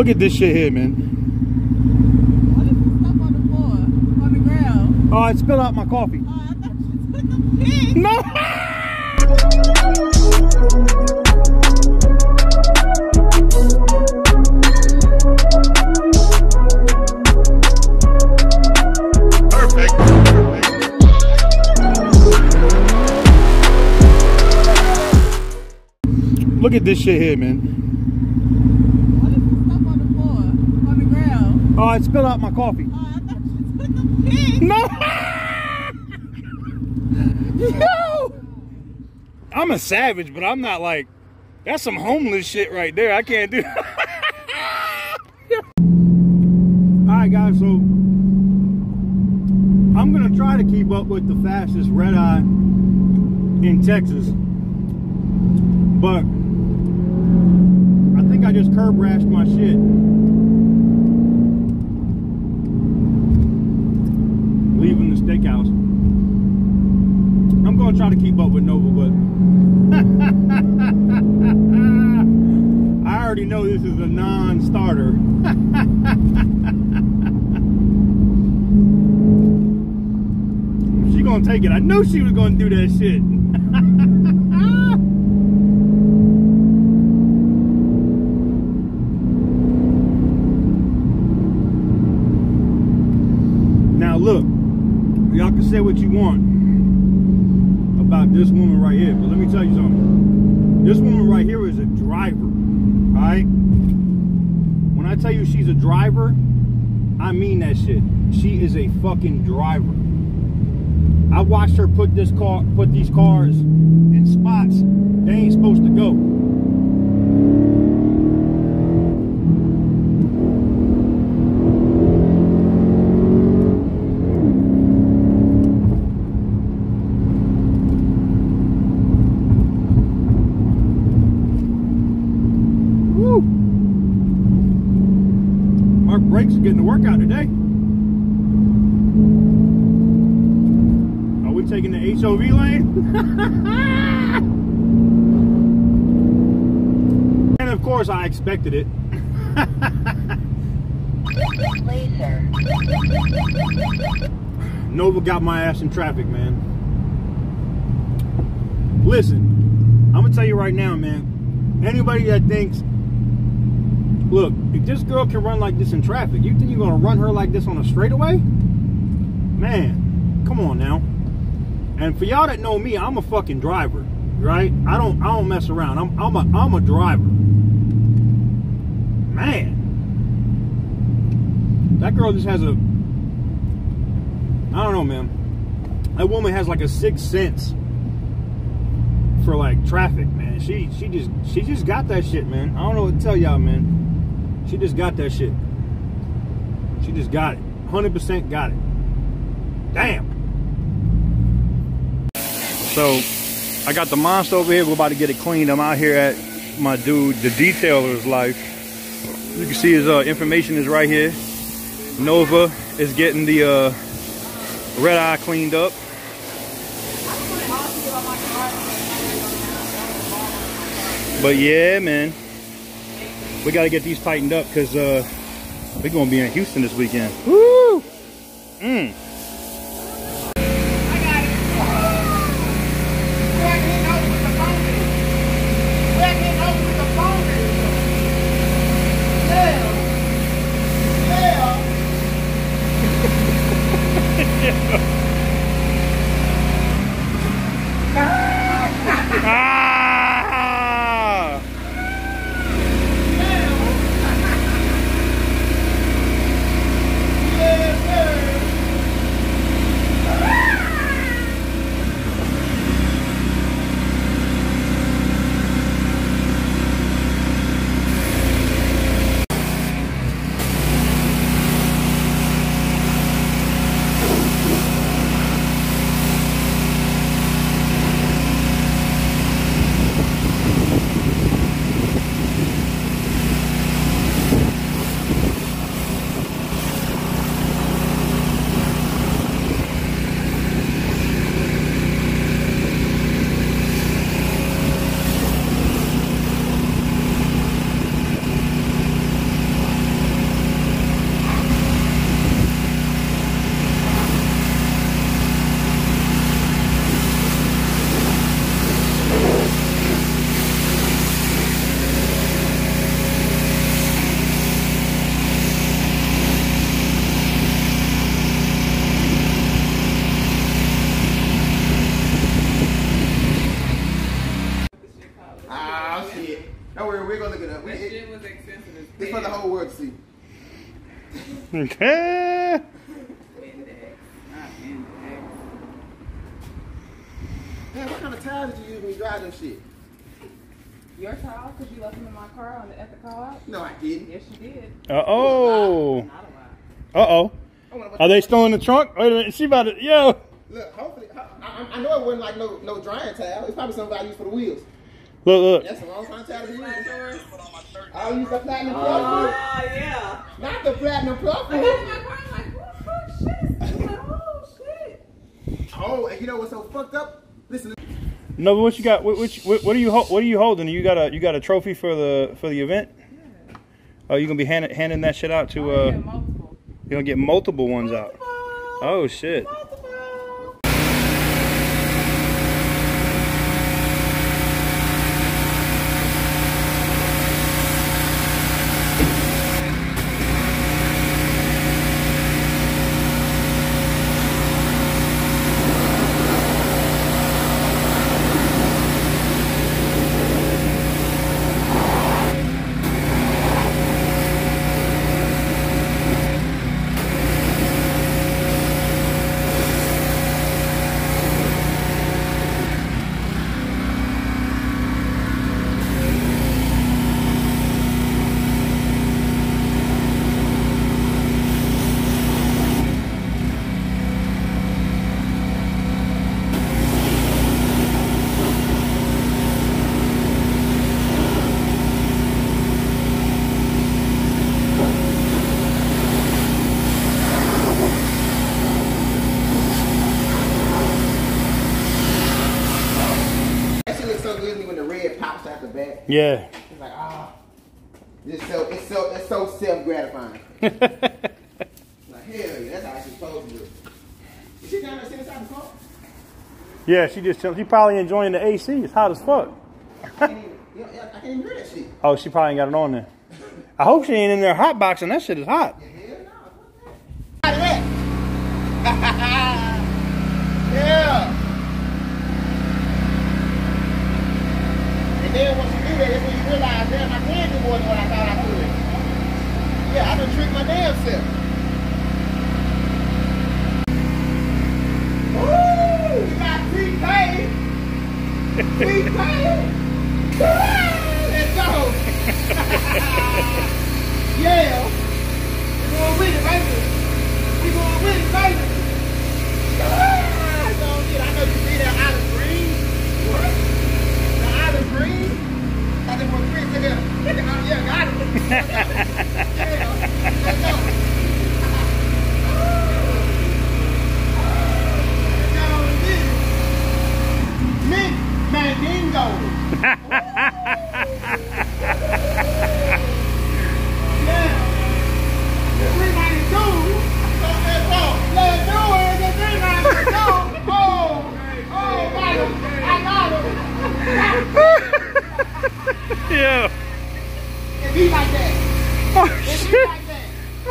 Look at this shit here, man. What is the stuff on the floor? On the ground? Oh, it spilled out my coffee. Oh, I thought you took a pig. No! Look at this shit here, man. What is the stuff on the floor? On the ground? Oh, it spilled out my coffee. Oh, I thought you took a pig. No! Yo! I'm a savage, but I'm not like... That's some homeless shit right there. I can't do... Alright guys, so... I'm gonna try to keep up with the fastest red eye in Texas. But... I just curb rashed my shit. Leaving the steakhouse. I'm gonna try to keep up with Nova, but I already know this is a non-starter. She gonna take it. I knew she was gonna do that shit. Look, y'all can say what you want about this woman right here, but let me tell you something. This woman right here is a driver, all right? When I tell you she's a driver, I mean that shit. She is a fucking driver. I watched her put this car, put these cars in spots they ain't supposed to go. Brakes are getting the workout today. Are we taking the HOV lane? And of course, I expected it. Later. Nova got my ass in traffic, man. Listen, I'm gonna tell you right now, man. Anybody that thinks, look, if this girl can run like this in traffic, you think you're gonna run her like this on a straightaway? Man, come on now. And for y'all that know me, I'm a fucking driver, right? I don't mess around. I'm a driver. Man, that girl just has a, I don't know, man. That woman has like a sixth sense for like traffic, man. She just got that shit, man. I don't know what to tell y'all, man. She just got that shit. She just got it. 100% got it. Damn. So, I got the monster over here. We're about to get it cleaned. I'm out here at my dude, The Detailer's Life. You can see his information is right here. Nova is getting the red eye cleaned up. But yeah, man. We gotta get these tightened up because we're gonna be in Houston this weekend. Woo! Mm. It's for the whole world to see. Okay. Man, what kind of tires did you use when you drive this shit? Your towel, because you left them in my car on the at the call out? No, I didn't. Yes, you did. Uh-oh. Uh-oh. Are they still in the trunk? Wait a minute. She about to, yo. Look, hopefully, I know it wasn't like no drying towel. It's probably something I use for the wheels. Look. That's a long time towel to use. I use the platinum plug hood. Oh, yeah. Not the platinum plug hood. I got in my car, I'm like, what the fuck shit? I'm like, oh, shit. Oh, and you know what's so fucked up? Listen. No, but what you got? What are you holding? You got a trophy for the event? Yeah. Oh, you gonna be handing that shit out to? You gonna get multiple ones out? Oh shit! Multiple. Yeah. It's like, ah, it's so self-gratifying. Like, hell yeah, that's how she's supposed to do it. Is she down there sitting inside the car? Yeah, she probably enjoying the AC. It's hot as fuck. I can't even hear that shit. Oh, she probably ain't got it on there. I hope she ain't in there hot boxing. That shit is hot. Yeah, hell no. How did that? Yeah. And then once you do that, that's when you realize, damn, I can do more than what I thought I could. Yeah, I done tricked my damn self. Woo! We got prepaid. Let's go. Yeah. We're going with it, baby. We're going with it, baby. I know you see that out of green. What? Green. I think we're green together. Yeah, got it. Yeah, let's go. Mint Mandingo. Yeah. 392. Let's do it. The 392. Oh, got him. I got him. Yeah. It be like that. Oh, it be like that.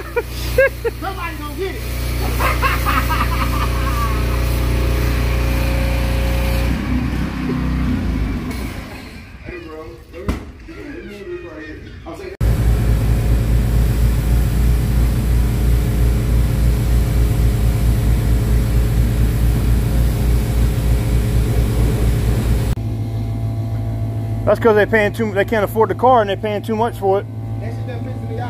Oh, shit. Somebody gonna get it. Hey, bro. I'll say. That's because they can't afford the car and they're paying too much for it. That shit done pissing me off.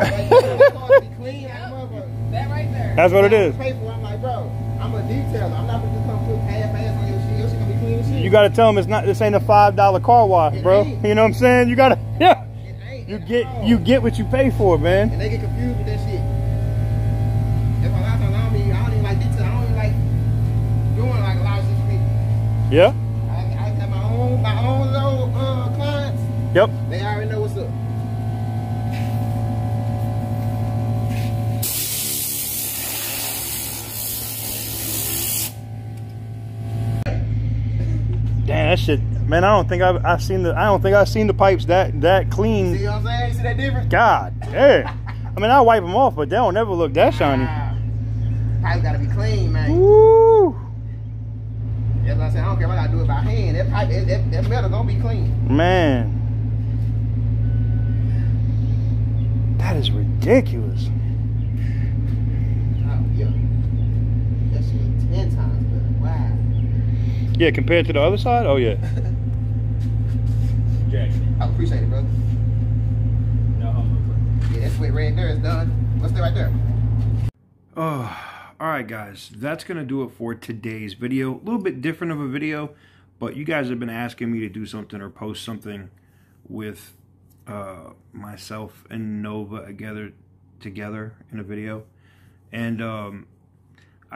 That right there. That's what it is. I'm like, bro, I'm a detailer. I'm not gonna just come put half-ass on your shit. Your shit gonna be clean as shit. You gotta tell them this ain't a $5 car wash, bro. You know what I'm saying? You gotta, yeah. It ain't. You get what you pay for, man. And they get confused with that shit. That's why a lot of times I don't even like detail. I don't even like doing like a lot of shit for me. Yeah. I got my own little clients. Yep. They already know what's up. Damn, that shit, man. I don't think I've seen the pipes that clean. See what I'm saying? You see that difference? God damn. I mean, I wipe them off, but they don't ever look that shiny. Pipes gotta be clean, man. Woo. That's what I said. I don't care what I do it by hand. That pipe, that metal gonna be clean. Man, that is ridiculous. Oh, yeah. That shit is 10 times better. Wow. Yeah, compared to the other side? Oh, yeah. I appreciate it, bro. No homo. Yeah, that's what right there is done. What's that right there? Oh, all right, guys. That's going to do it for today's video. A little bit different of a video, but you guys have been asking me to do something or post something with myself and Nova together in a video. And I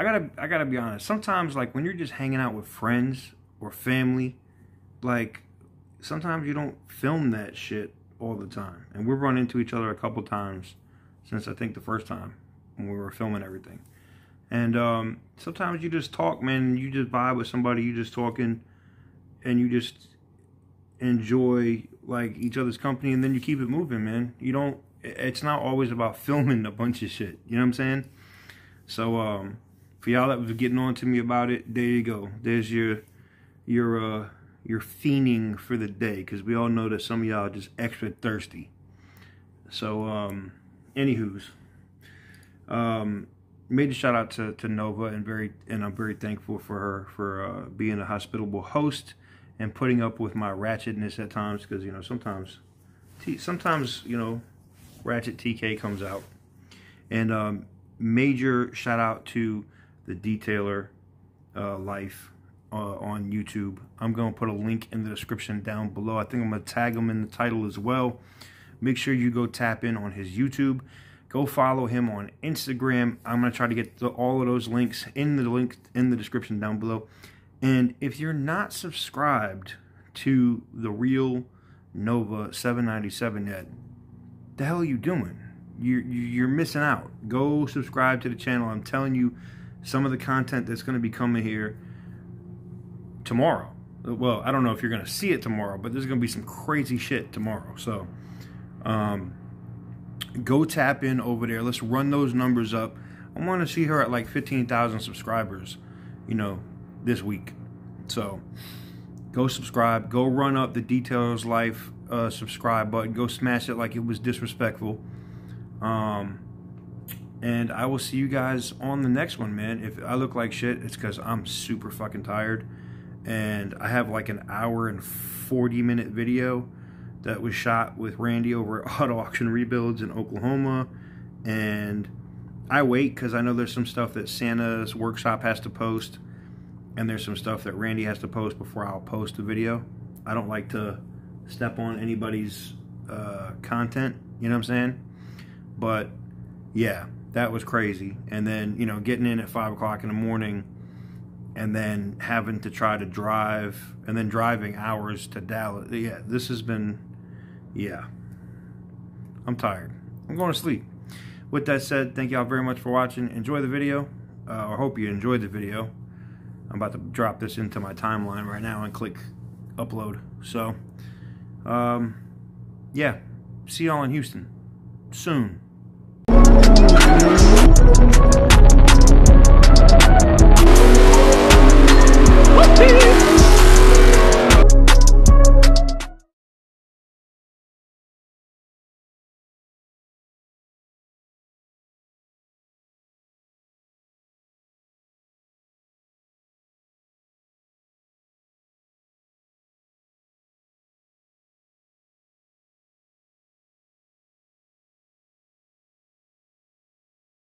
gotta be honest, sometimes, like, when you're just hanging out with friends or family, like, sometimes you don't film that shit all the time. And we've run into each other a couple times since, I think, the first time when we were filming everything. And sometimes you just talk, man. You just vibe with somebody, you just talking, and you just enjoy, like, each other's company, and then you keep it moving, man. You don't, it's not always about filming a bunch of shit, you know what I'm saying? So for y'all that was getting on to me about it, there you go. There's your fiending for the day, because we all know that some of y'all are just extra thirsty. So anywho's, major shout out to Nova, and I'm very thankful for her for being a hospitable host and putting up with my ratchetness at times, because, you know, sometimes, you know, ratchet TK comes out. And major shout out to The Detailer Life on YouTube. I'm going to put a link in the description down below. I think I'm going to tag him in the title as well. Make sure you go tap in on his YouTube. Go follow him on Instagram. I'm going to try to get all of those links in the description down below. And if you're not subscribed to the Real Nova 797 yet, the hell are you doing? You're missing out. Go subscribe to the channel. I'm telling you, some of the content that's going to be coming here tomorrow. Well, I don't know if you're going to see it tomorrow, but there's going to be some crazy shit tomorrow. So go tap in over there. Let's run those numbers up. I want to see her at like 15,000 subscribers, you know, this week. So go subscribe, go run up the Detailer's Life subscribe button, go smash it like it was disrespectful. And I will see you guys on the next one, man. If I look like shit, it's because I'm super fucking tired, and I have like an hour and 40-minute video that was shot with Randy over at Auto Auction Rebuilds in Oklahoma, and I wait because I know there's some stuff that Santa's Workshop has to post, and there's some stuff that Randy has to post before I'll post the video. I don't like to step on anybody's content, you know what I'm saying? But yeah, that was crazy. And then, you know, getting in at 5 o'clock in the morning, and then having to try to drive, and then driving hours to Dallas. Yeah, this has been, yeah, I'm tired. I'm going to sleep. With that said, thank y'all very much for watching. Enjoy the video. I hope you enjoyed the video. I'm about to drop this into my timeline right now and click upload. So, yeah, see y'all in Houston soon.